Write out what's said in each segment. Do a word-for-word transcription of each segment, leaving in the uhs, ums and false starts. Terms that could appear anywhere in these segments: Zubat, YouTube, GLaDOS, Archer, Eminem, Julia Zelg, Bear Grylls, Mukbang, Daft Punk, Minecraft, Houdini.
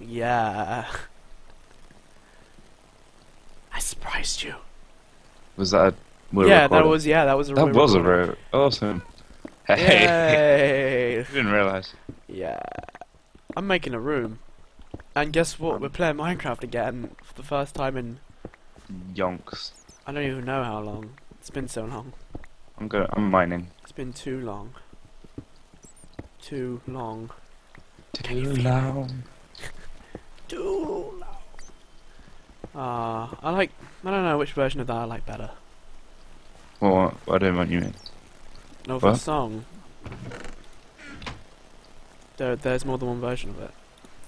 Yeah. I surprised you. Was that? A yeah, recording? that was. Yeah, that was. A that real was recording. a very awesome. Hey. I didn't realize. Yeah. I'm making a room, and guess what? We're playing Minecraft again for the first time in. Yonks. I don't even know how long. It's been so long. I'm going I'm mining. It's been too long. Too long. Too long. Too long. Ah, uh, I like. I don't know which version of that I like better. Well, I don't know what you mean. No, for the song. There, there's more than one version of it.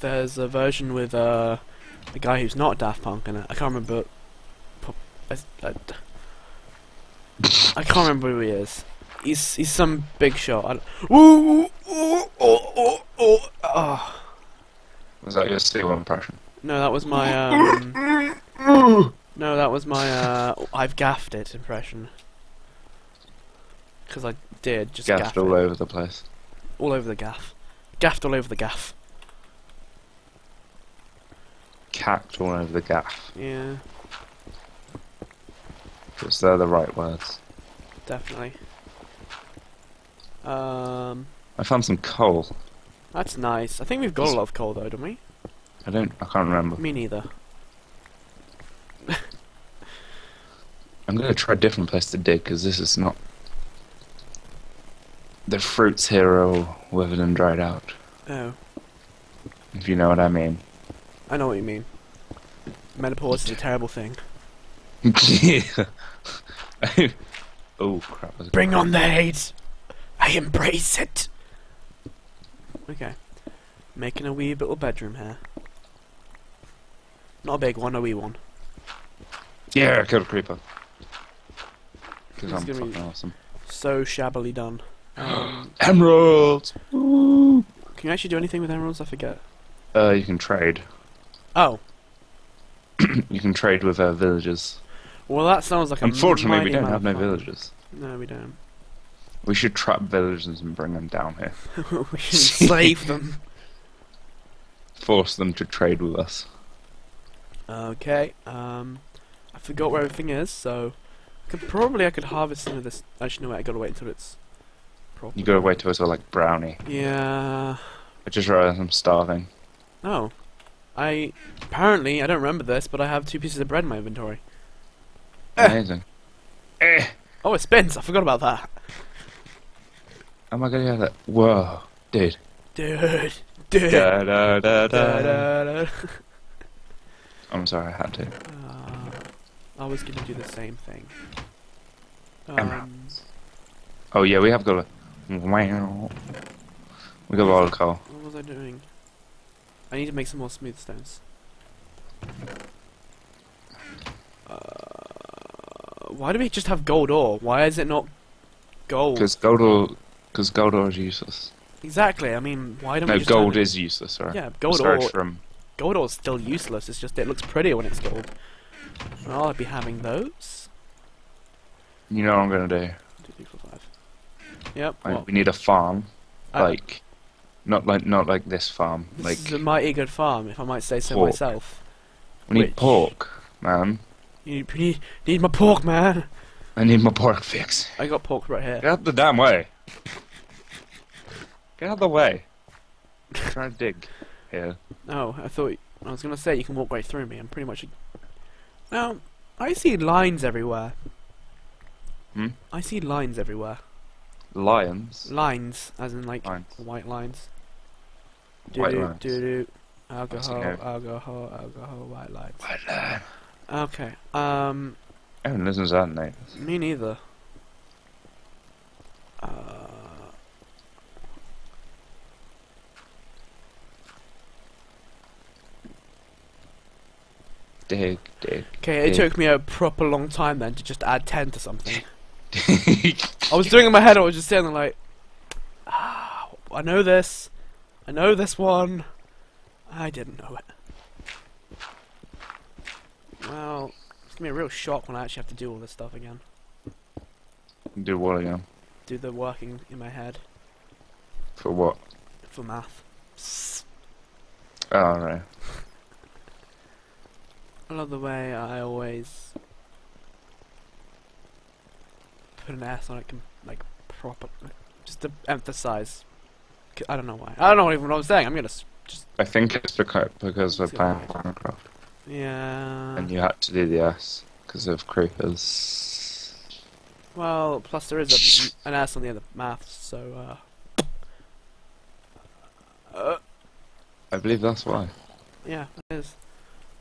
There's a version with uh, the guy who's not Daft Punk in it. I can't remember. I, I, I can't remember who he is. He's he's some big shot. Ooh, ooh, ooh, ooh, ooh, oh. Was that your C one impression? No, that was my. Um, no, that was my. Uh, I've gaffed it impression. Because I did just gaffed gaff all it. over the place. All over the gaff. Gaffed all over the gaff. Cacked all over the gaff. Yeah. Because they're the right words. Definitely. Um. I found some coal. That's nice. I think we've got a lot of coal though, don't we? I don't. I can't remember. Me neither. I'm gonna try a different place to dig because this is not. The fruits here are all withered and dried out. Oh. If you know what I mean. I know what you mean. Menopause is a terrible thing. Yeah. Oh crap! Bring crap. on the hate. I embrace it. Okay, making a wee little bedroom here. Not a big one, a wee one. Yeah, I killed a creeper. Because I'm fucking awesome. So shabbily done. Um, emeralds. Ooh. Can you actually do anything with emeralds? I forget. Uh, you can trade. Oh. You can trade with uh, villagers. Well, that sounds like a Unfortunately, we don't have no villagers. No, we don't. We should trap villagers and bring them down here. We should enslave them. Force them to trade with us. Okay. Um, I forgot where everything is, so I could probably I could harvest some of this. Actually, no wait. I gotta wait until it's. Proper. You gotta wait till it's all like brownie. Yeah. I just realized I'm starving. Oh. I apparently I don't remember this, but I have two pieces of bread in my inventory. Amazing. Eh. Oh, it spins! I forgot about that. Oh my god, yeah, that. Whoa, dude. Dude, dude. Da, da, da, da, da, da, da. I'm sorry, I had to. Uh, I was gonna do the same thing. Um, Emeralds. Oh yeah, we have got a. Wow. We got a lot of coal. What was I doing? I need to make some more smooth stones. Uh, why do we just have gold ore? Why is it not gold? Because gold ore, because gold ore is useless. Exactly. I mean, why don't no, we just? No, gold is useless, right? Yeah, gold ore. From... Gold ore is still useless. It's just it looks prettier when it's gold. Well, I'll be having those. You know what I'm gonna do? Two, three, four, five. Yep. I, well, we need a farm, I like. Not like not like this farm. This like is a mighty good farm, if I might say so pork. myself. We need Which... pork, man. You need, need my pork, man. I need my pork fix. I got pork right here. Get out the damn way. Get out of the way. I'm trying to dig here. Oh, I thought I was gonna say you can walk right through me. I'm pretty much. A... Now I see lines everywhere. Hmm. I see lines everywhere. Lions. Lines, as in like lines. white lines. Doo white lines. Doo doo. Alcohol, alcohol, alcohol, white lines. White line. Okay. Um. I haven't listened to that name. Me neither. Uh. Dig, dig. Okay, it took me a proper long time then to just add ten to something. I was doing it in my head, I was just saying like, ah, I know this, I know this one, I didn't know it. Well, it's gonna be a real shock when I actually have to do all this stuff again. Do what again? Do the working in my head. For what? For math. Oh, right. I love the way I always put an S on it, like, proper, just to emphasize. I don't know why. I don't know even what I'm saying. I'm gonna just. I think it's because because we're playing Minecraft. Yeah. And you had to do the S because of creepers. Well, plus there is a, an S on the end of maths, so. Uh, uh, I believe that's why. Yeah, it is.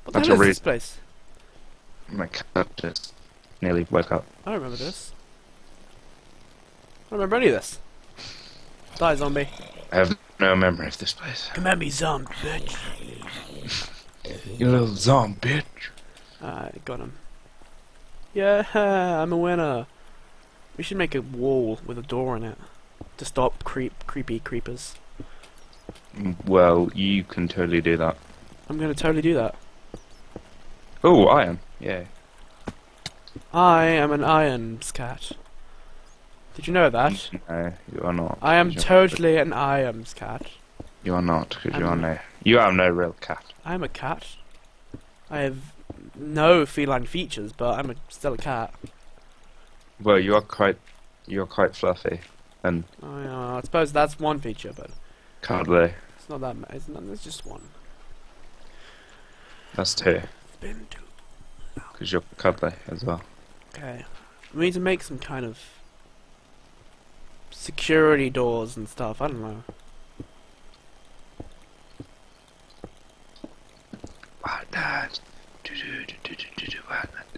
What the hell is this place? My cat just nearly woke up. I don't remember this. I don't remember any of this. Die, zombie. I have no memory of this place. Come at me, zombie bitch. You little zombie bitch. Alright, uh, got him. Yeah, I'm a winner. We should make a wall with a door in it to stop creep, creepy creepers. Well, you can totally do that. I'm gonna totally do that. Oh, iron. Yeah. I am an iron scat. Did you know that? No, you are not. I am totally an iron's cat. You are not, because you are no. You are no real cat. I am a cat. I have no feline features, but I'm a, still a cat. Well, you are quite, you are quite fluffy, and. Oh, yeah, I suppose that's one feature, but. Cuddly. It's not that. It's not. There's just one. That's two. Been too. Because you're cuddly as well. Okay, we need to make some kind of. Security doors and stuff, I don't know.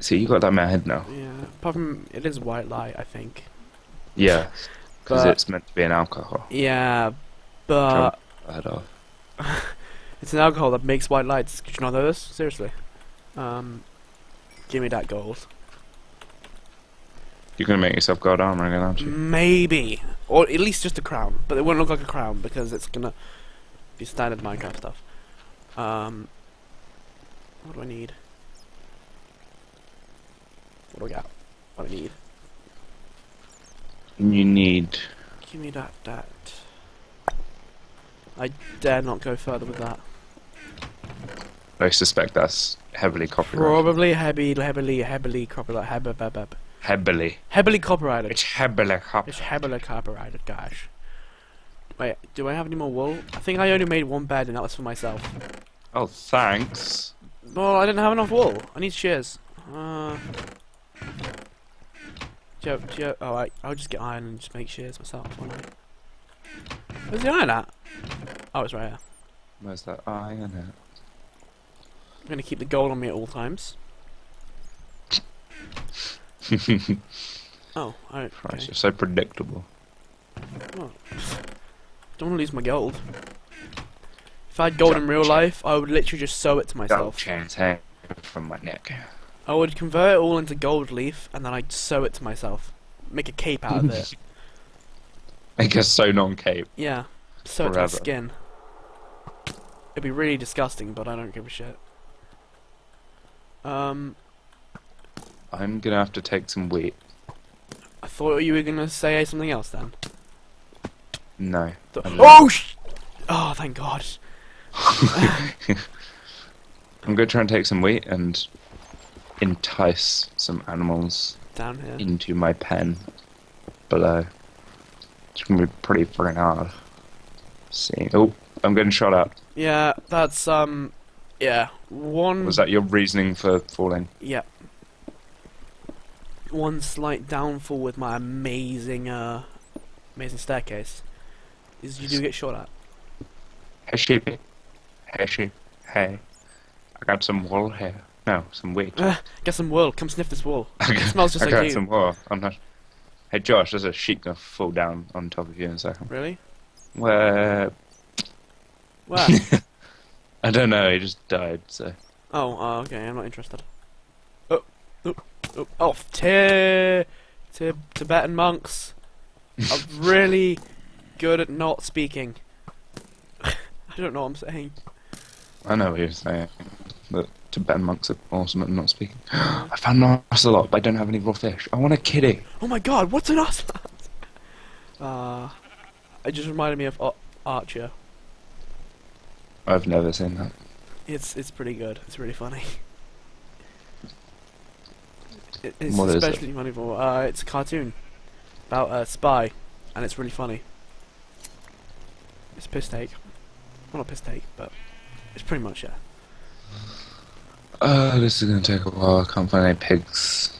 See, you got that in my head now. Yeah, apart from it is white light, I think. Yeah, because it's meant to be an alcohol. Yeah, but... it's an alcohol that makes white lights. Could you not know this? Seriously. Um, give me that gold. You're gonna make yourself gold armor again, aren't you? Maybe, or at least just a crown. But it won't look like a crown because it's gonna be standard Minecraft stuff. Um, what do I need? What do I got? What do I need? You need. Give me that. That. I dare not go further with that. I suspect that's heavily copyrighted. Probably heavy, heavily, heavily copyrighted. Heb, heb, heb. Heavily. Heavily copyrighted. It's heavily copyrighted. It's heavily copyrighted, gosh. Wait, do I have any more wool? I think I only made one bed and that was for myself. Oh, thanks. Well, I didn't have enough wool. I need shears. Uh... Joe, Joe, oh, I, I'll just get iron and just make shears myself. Where's the iron at? Oh, it's right here. Where's that iron at? I'm gonna keep the gold on me at all times. Oh, I don't. Christ, okay. You're so predictable. Oh. Don't want to lose my gold. If I had gold in real life, I would literally just sew it to myself. Chains hang from my neck. I would convert it all into gold leaf, and then I'd sew it to myself. Make a cape out of it. Make a sewn-on cape. Yeah, sew it to my skin. It'd be really disgusting, but I don't give a shit. Um. I'm gonna have to take some wheat. I thought you were gonna say something else then. No. Th oh sh! Oh, thank God. I'm gonna try and take some wheat and entice some animals down here into my pen below. It's gonna be pretty freaking hard. See? Oh, I'm getting shot at. Yeah, that's um, yeah. One. Was that your reasoning for falling? Yeah. One slight downfall with my amazing, uh, amazing staircase is you do get shot at. Hey sheepy, hey sheep, hey, I got some wool here. No, some wheat. Uh, get some wool. Come sniff this wool. It smells just I like you. I got some wool. I'm not. Hey Josh, there's a sheep gonna fall down on top of you in a second. Really? Where? Where? I don't know. He just died. So. Oh, uh, okay. I'm not interested. Oh. Oh. Oh, oh t t Tibetan monks are really good at not speaking. I don't know what I'm saying. I know what you're saying. But Tibetan monks are awesome at not speaking. I found an ocelot, but I don't have any raw fish. I want a kitty. Oh my God, what's an ocelot? Uh, it just reminded me of Ar Archer. I've never seen that. It's it's pretty good. It's really funny. It, it's what especially is it? Moneyball. Uh, it's a cartoon about a spy, and it's really funny. It's piss take. Well, not piss take, but it's pretty much, yeah. Uh, this is gonna take a while. I can't find any pigs.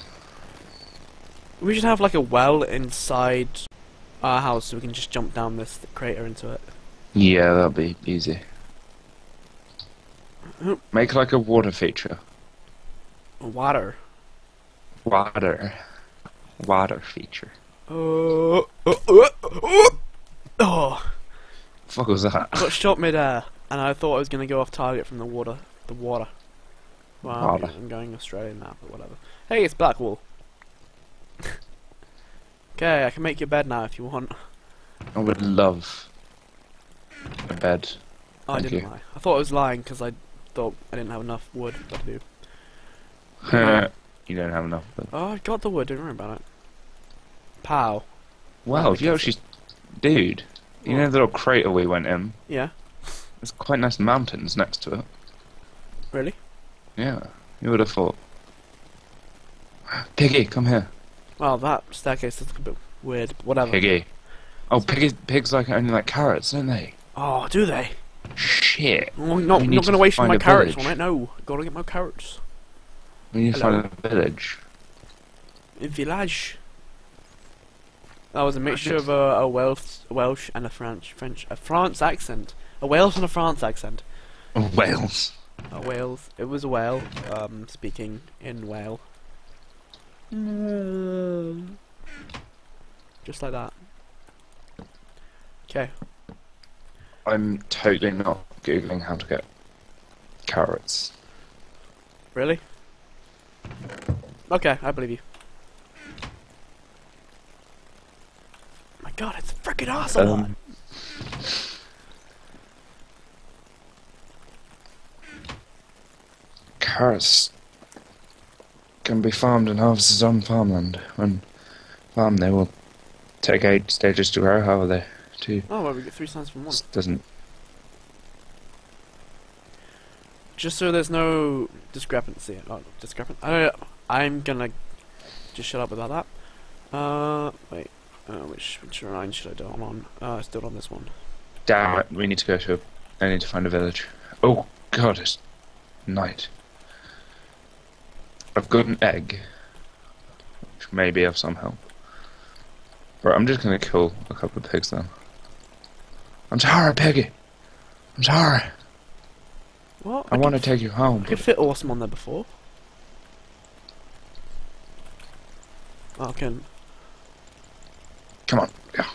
We should have like a well inside our house so we can just jump down this crater into it. Yeah, that'll be easy. Oh. Make like a water feature. Water. Water. Water feature. Oh. Oh. Oh. Oh. Oh. Fuck was that? I got shot mid-air, and I thought I was gonna go off target from the water. The water. Well, water. I'm going Australian now, but whatever. Hey, it's black wool. Okay, I can make your bed now if you want. I would love a bed. Oh, I didn't you. lie. I thought I was lying because I thought I didn't have enough wood. But I do. um, you don't have enough. But... Oh, I got the wood. Don't worry about it. Pow. Wow, you actually, dude. You what? know the little crater we went in? Yeah. There's quite nice mountains next to it. Really? Yeah. You would have thought. Piggy, come here. Well, that staircase looks a bit weird, but whatever. Piggy. Oh, piggy, pigs like only like carrots, don't they? Oh, do they? Shit. Well, not we not gonna waste my carrots on it. No, gotta get my carrots. We need Hello. to find a village. A village. That was a mixture of a, a Welsh, Welsh and a French, French, a France accent, a Wales and a France accent. A Wales. A Wales. It was a Wale, um, speaking in Wales. No. Just like that. Okay. I'm totally not googling how to get carrots. Really? Okay, I believe you. My God, it's freaking awesome! Um. Carrots can be farmed and harvested on farmland. When farmed, they will take eight stages to grow. How are they? Two. Oh, well, we get three signs from one. Doesn't. Just so there's no discrepancy. Oh, discrepancy. I, I'm gonna just shut up about that. Uh, wait. Uh, which which line should I do it on? Uh, it's still on this one. Damn it! We need to go to. A, I need to find a village. Oh God! It's night. I've got an egg, which may be of some help. Right, I'm just gonna kill a couple of pigs then. I'm sorry, Piggy. I'm sorry. What? I, I want to take you home. I could fit awesome on there before. I can. Come on. Yeah.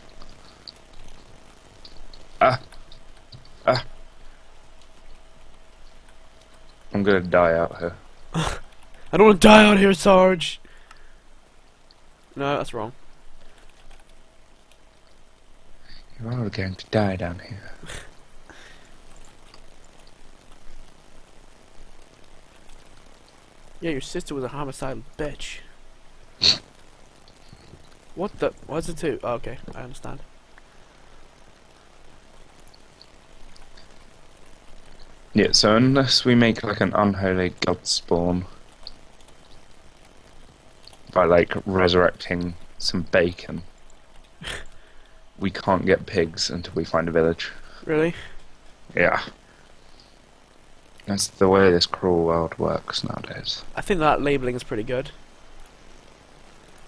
Ah. Ah. I'm gonna die out here. I don't want to die out here, Sarge! No, that's wrong. You're all going to die down here. Yeah, your sister was a homicidal bitch. What the? What's it to? Oh, okay, I understand. Yeah, so unless we make like an unholy god spawn, by like resurrecting some bacon, we can't get pigs until we find a village. Really? Yeah. That's the way this cruel world works nowadays. I think that labelling is pretty good.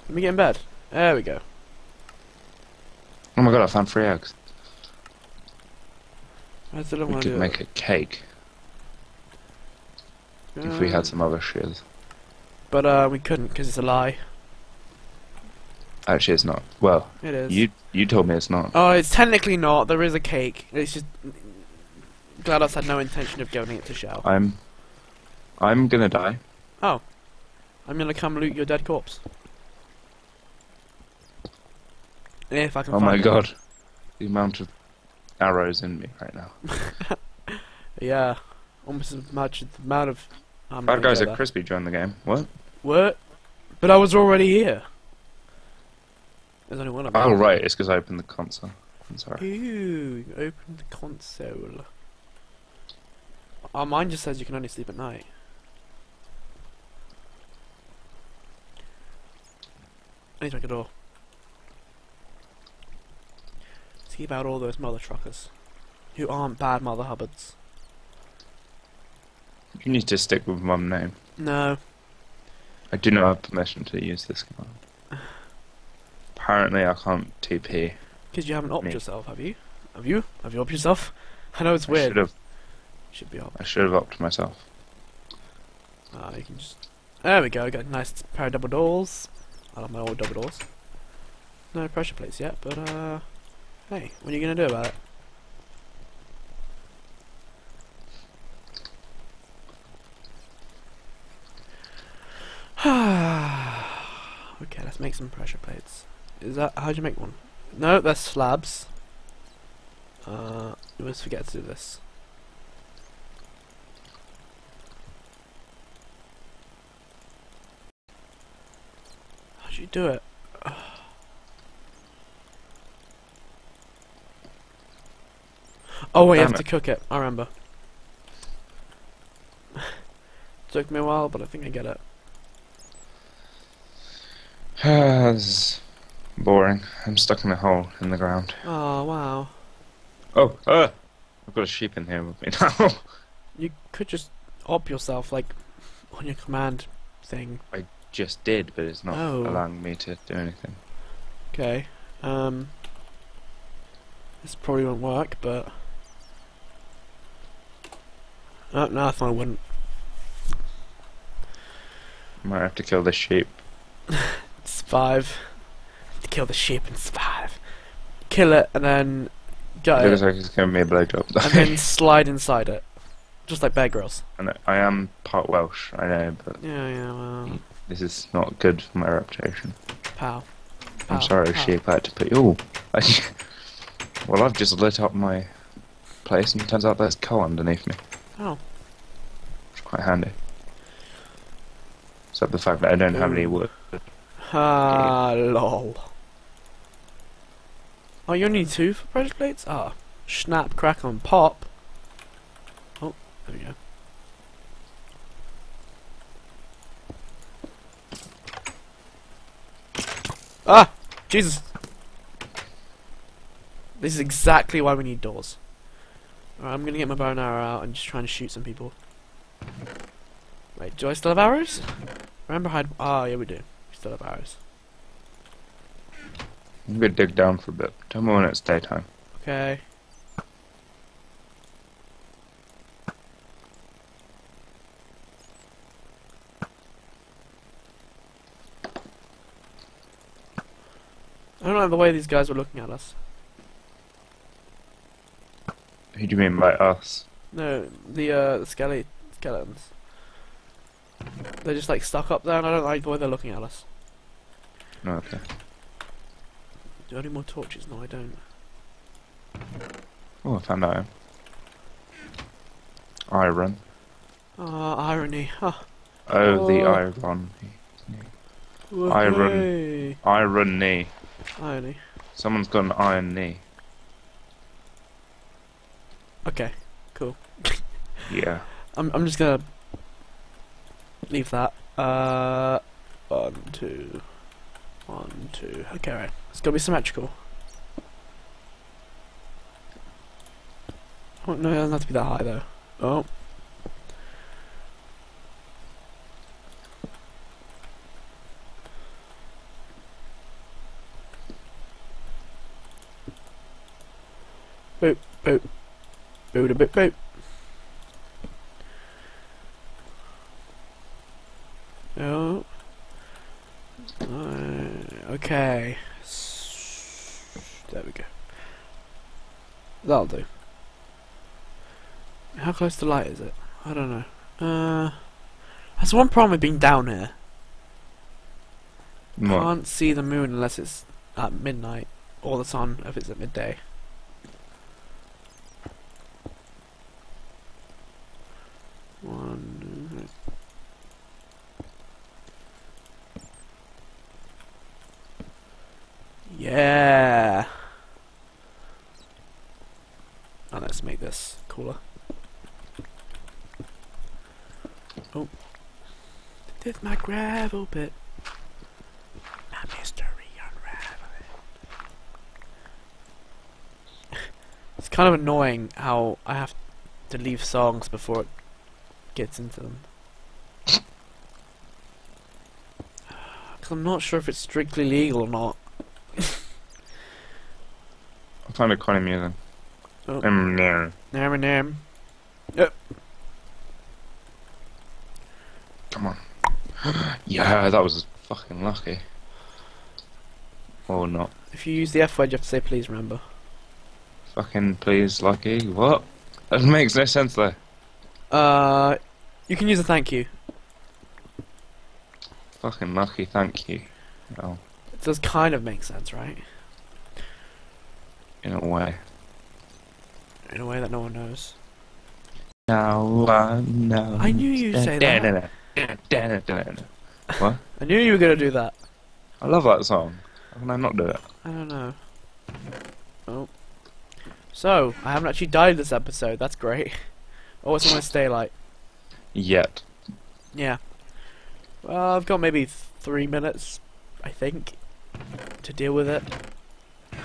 Let me get in bed. There we go. Oh my God! I found three eggs. I still don't want to do it. We could make a cake um. if we had some other shears. But uh, we couldn't because it's a lie. Actually, it's not. Well, it is. You you told me it's not. Oh, it's technically not. There is a cake. It's just GLaDOS had no intention of giving it to Shell. I'm I'm gonna die. Oh, I'm gonna come loot your dead corpse. If I can. Oh find my it. God, the amount of arrows in me right now. Yeah, almost as much as the amount of. Bad guys at Crispy joined the game. What? What? But I was already here. There's only one of them. Oh right, it's because I opened the console. I'm sorry. Ooh, open the console. Oh, mine just says you can only sleep at night. I need to make a door. To keep out all those mother truckers. Who aren't bad mother hubbards. You need to stick with one name. No. I do not have permission to use this command. Apparently I can't T P. Because you haven't opted yourself, have you? Have you? Have you opted yourself? I know it's weird. I should have. Should be opted. I should have opted myself. Ah, uh, you can just... There we go, we got a nice pair of double doors. I love my old double doors. No pressure plates yet, but uh... hey, what are you going to do about it? Okay, let's make some pressure plates. Is that... How'd you make one? No, that's slabs. Uh, I always forget to do this. How'd you do it? Ugh. Oh wait, you have to cook it. I remember. Took me a while, but I think I get it. That's boring. I'm stuck in a hole in the ground. Oh wow. Oh, uh, I've got a sheep in here with me now. You could just op yourself, like, on your command thing. I just did, but it's not oh. allowing me to do anything. Okay. Um. This probably won't work, but... Oh, no, I thought it wouldn't. Might have to kill the sheep. Survive. To kill the sheep and survive. Kill it, and then... Got it. It looks like it's giving me a blowjob. And then slide inside it. Just like Bear Grylls. I know, I am part Welsh, I know, but... Yeah, yeah, well... This is not good for my reputation. Pow. Pow. I'm sorry, Pow. sheep, I had to put... Ooh! I, well, I've just lit up my place, and it turns out there's coal underneath me. Oh. It's quite handy. Except the fact that I don't Ooh. have any wood. Ah, yeah. lol. Oh, you only need two for pressure plates? Ah. Snap, crack, and pop. Oh, there we go. Ah! Jesus! This is exactly why we need doors. Alright, I'm gonna get my bow and arrow out and just try and shoot some people. Wait, do I still have arrows? Remember how I'd... Oh, yeah, we do. We still have arrows. I'm gonna dig down for a bit. Tell me when it's daytime. Okay. I don't like the way these guys were looking at us. Who do you mean by us? No, the uh, the skelly skeletons. They're just like stuck up there, and I don't like the way they're looking at us. Okay. Do I need more torches? No, I don't. Oh, I found iron. Iron. Ah, uh, irony. Huh. Oh, oh, the irony. Okay. Iron. Iron knee. Irony. Someone's got an iron knee. Okay, cool. Yeah. I'm, I'm just gonna leave that. Uh, one, two. One, two. Okay, right. It's gotta be symmetrical. Oh no, it doesn't have to be that high though. Oh. Boop, boop, boop, boop, boop. Oh. Uh, okay. There we go. That'll do. How close to light is it? I don't know. Uh, that's one problem with being down here. What? Can't see the moon unless it's at midnight, or the sun if it's at midday. One. Yeah. And let's make this cooler. Oh. This is my gravel pit. My mystery. kind of annoying how I have to leave songs before it gets into them. Because I'm not sure if it's strictly legal or not. I'm trying to call him here then. Eminem. Eminem. Yep. Come on. Yeah, that was fucking lucky. Or not. If you use the F word, you have to say please, remember. Fucking please, lucky. What? That makes no sense there. Uh, you can use a thank you. Fucking lucky, thank you. Oh. It does kind of make sense, right? In a way. In a way that no one knows. No one knows. I knew you'd say that. Da, da, da. What? I knew you were gonna do that. I love that song. How can I not do it? I don't know. Oh. So, I haven't actually died this episode. That's great. Oh, what's my stay like? Yet. Yeah. Well, I've got maybe three minutes, I think, to deal with it. I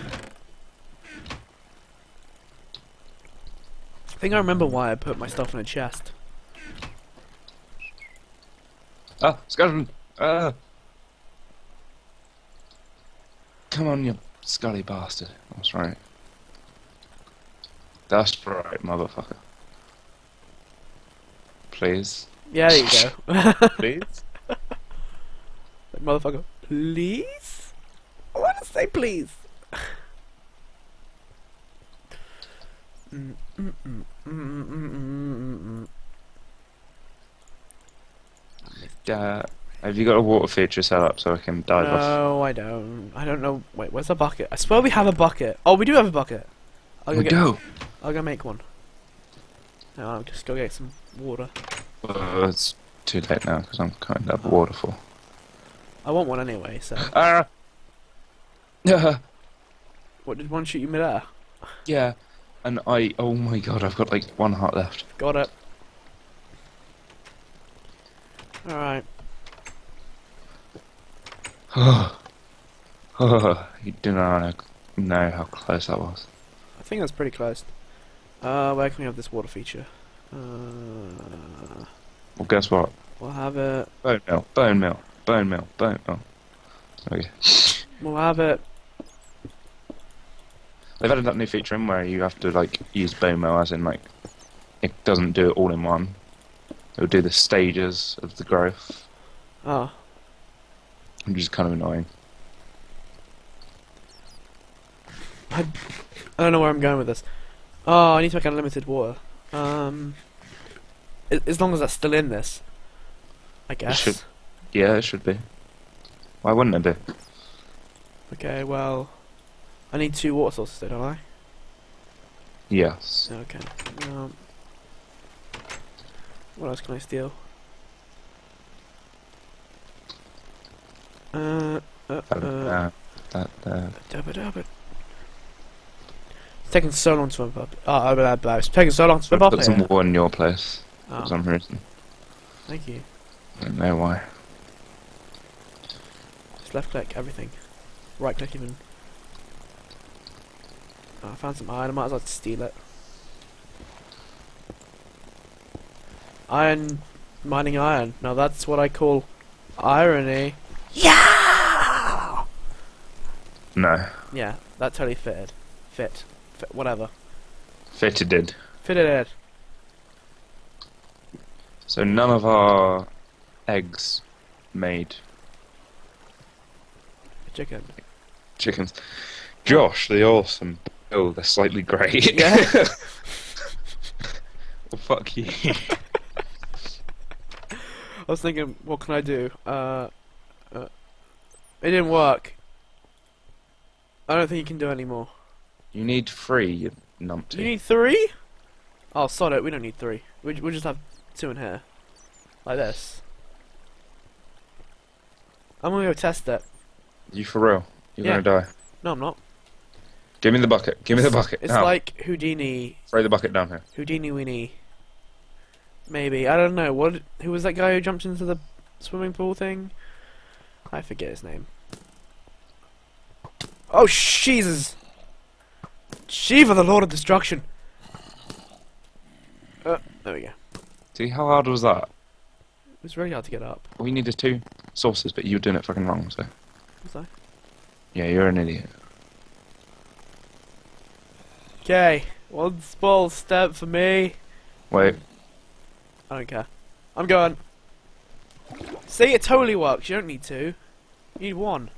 think I remember why I put my stuff in a chest. Ah, skeleton! Ah! Come on, you scully bastard. That's right. That's right, motherfucker. Please. Yeah, there you go. Please? Like, motherfucker, please? I want to say please. mm, mm, mm, mm, mm, mm, mm. Uh, have you got a water feature set up so I can dive off? No, I don't. I don't know. Wait, where's the bucket? I swear we have a bucket. Oh, we do have a bucket. I'll go we get, do. I'll go make one. No, I'll just go get some water. Uh, it's too late now because I'm kind of waterful. I want one anyway, so. Uh, uh, what, did one shoot you midair? Yeah, and I. Oh my god, I've got like one heart left. Got it. Alright. Oh. Oh. You do not know how close that was. I think that's pretty close. Uh, where can we have this water feature? Uh, well, guess what? We'll have it. Bone mill, bone mill, bone mill, bone mill. Okay. We'll have it. They've added that new feature in where you have to, like, use bone mill as in, like, it doesn't do it all in one. It'll do the stages of the growth. Oh. Which is kind of annoying. I, I don't know where I'm going with this. Oh, I need to make unlimited water. Um, as long as that's still in this, I guess. It should, yeah, it should be. Why wouldn't it be? Okay, well, I need two water sources, though, don't I? Yes. Okay. Um, What else can I steal? Uh, uh, uh. That, uh. It's taking so long to swim up. Oh, blah, blah. It's taking so long to swim up. I've got some water in your place oh. for some reason. Thank you. I don't know why. Just left click everything. Right click even. Oh, I found some iron. I might as well steal it. Iron mining iron. Now that's what I call irony. Yeah. No. Yeah, that totally fitted. Fit. Fit. Whatever. Fitted it. Fitted it. So none of our eggs made. Chicken. Chickens. Josh, the awesome. Oh, they're slightly grey. Yeah. Well, fuck you. I was thinking, what can I do? Uh, uh, it didn't work. I don't think you can do any more. You need three, you numpty. You need three? Oh, sod it. We don't need three. We we'll just have two in here, like this. I'm gonna go test it. You for real? You're yeah. gonna die. No, I'm not. Give me the bucket. Give me the bucket. It's now. Like Houdini. Throw the bucket down here. Houdini weenie. Maybe, I don't know, what, who was that guy who jumped into the swimming pool thing? I forget his name. Oh, Jesus! Shiva, the Lord of Destruction. Uh, there we go. See, how hard was that? It was really hard to get up. We needed two sources, but you were doing it fucking wrong, so... Was I? Yeah, you're an idiot. Okay, one small step for me. Wait. I don't care. I'm going. See, it totally works. You don't need two. You need one.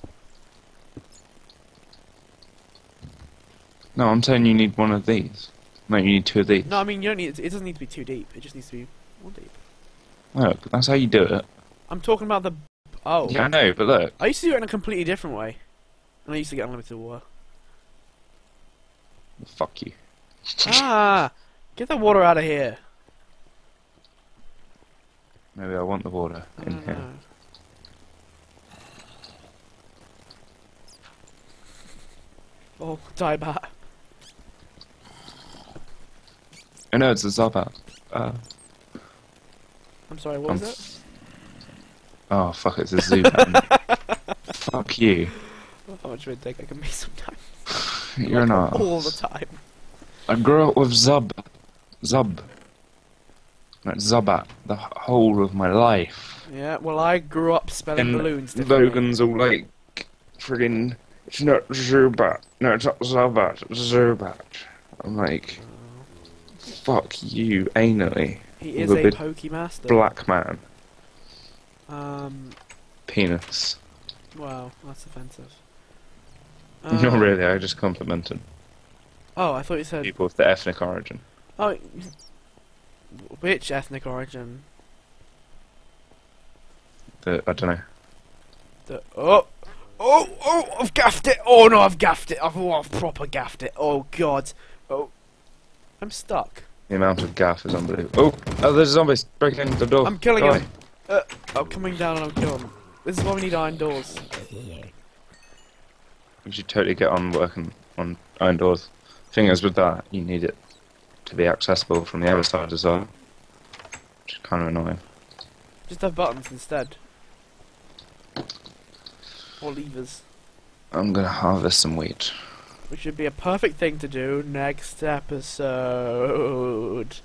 No, I'm saying you need one of these. No, you need two of these. No, I mean, you don't need. It doesn't need to be too deep. It just needs to be one deep. Look, that's how you do it. I'm talking about the... Oh. Yeah, I know, but look. I used to do it in a completely different way. And I used to get unlimited water. Fuck you. Ah! Get the water out of here. Maybe I want the water in uh. here. Oh, die bat. Oh no, it's the Zubat. Uh, I'm sorry, what I'm was it? Oh fuck, it's a Zubat. Fuck you. How much of a dick I can be sometimes. You're like not. All the time. I grew up with Zub. Zub. Like Zubat. The whole of my life. Yeah, well I grew up spelling and balloons differently. Logan's all like, friggin', it's not Zubat. No, it's not Zubat. Zubat. I'm like, oh. Fuck you, anally. He is a Pokemaster. Black man. Um. Penis. Wow, that's offensive. Um, Not really, I just complimented. Oh, I thought you said... People with the ethnic origin. Oh, which ethnic origin? The, I don't know. The, oh, oh, oh, I've gaffed it! Oh no, I've gaffed it! I've, oh, I've proper gaffed it! Oh god! Oh, I'm stuck. The amount of gaff is unbelievable. Oh, oh there's zombies breaking into the door. I'm killing him! Uh, I'm coming down and I'm killing him. This is why we need iron doors. You should totally get on working on iron doors. Thing is, with that, you need it to be accessible from the other side as well. Which is kind of annoying. Just have buttons instead. Or levers. I'm gonna harvest some wheat. Which would be a perfect thing to do next episode.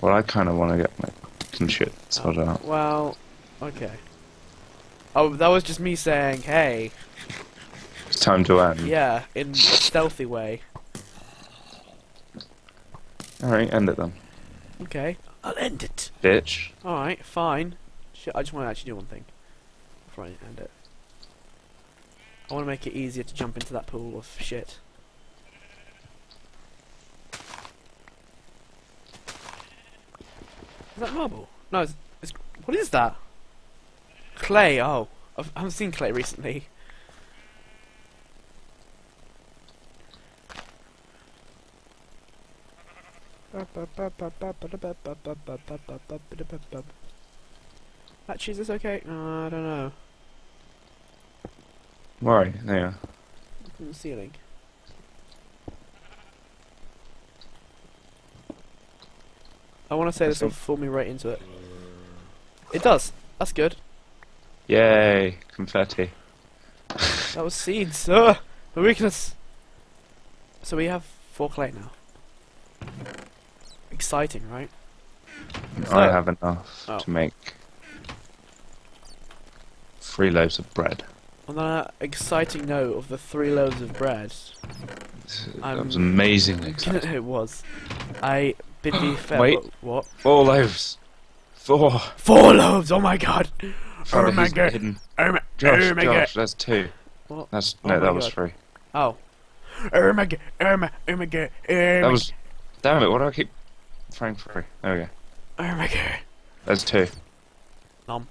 Well, I kind of want to get my some shit sorted um, out. Well, okay. Oh, that was just me saying, hey. It's time to end. Yeah, in a stealthy way. Alright, end it then. Okay, I'll end it. Bitch. Alright, fine. Shit, I just want to actually do one thing before I end it. I want to make it easier to jump into that pool of shit. Is that marble? No, it's... it's what is that? Clay, oh. I've, I haven't seen clay recently. Actually, is this okay? Uh, I don't know. Why? There. Look at the ceiling. I want to say this will fool me right into it. It does. That's good. Yay! Confetti. That was seeds. Ugh! My weakness. So we have four clay now. Exciting, right? Is I that... have enough oh. to make three loaves of bread. On that exciting note of the three loaves of bread, that um, was amazingly exciting. It was. I bid thee farewell. Wait, what? Four loaves. Four. Four loaves. Oh my god. Four oh my god. Hidden. Oh my, Josh, oh my Josh, god. That's two. What? That's oh no, that god. was three. Oh. Oh my god. Oh my. Oh my god. Oh my that was. Damn it! What do I keep? Frank free. There we go. Oh my god. That's two. Nom.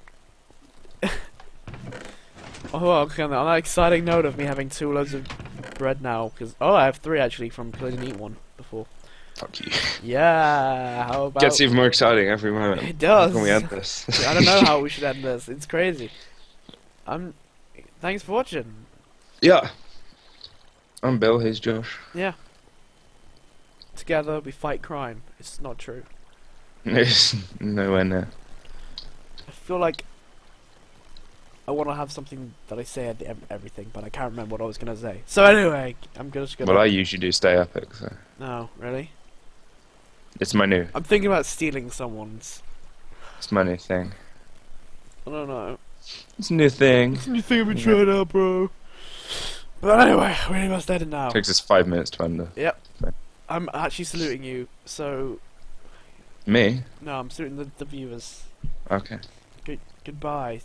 oh, okay. On that exciting note of me having two loads of bread now, because oh, I have three actually from because I didn't eat one before. Fuck you. Yeah. How about? Gets even more exciting every moment. It does. How can we end this? I don't know how we should end this. It's crazy. I'm. Thanks for watching. Yeah. I'm Bill. He's Josh. Yeah. Together we fight crime. It's not true. It's nowhere near. I feel like I want to have something that I say at the end of everything, but I can't remember what I was going to say. So anyway, I'm just going to... Well, I usually do stay epic, so... No, really? It's my new... I'm thinking about stealing someone's. It's my new thing. I don't know. It's a new thing. It's a new thing I've been yeah. trying out, bro. But anyway, we really must end it now. It takes us five minutes to end it. Yep. So. I'm actually saluting you, so... Me? No, I'm saluting the, the viewers. Okay. Good, goodbye.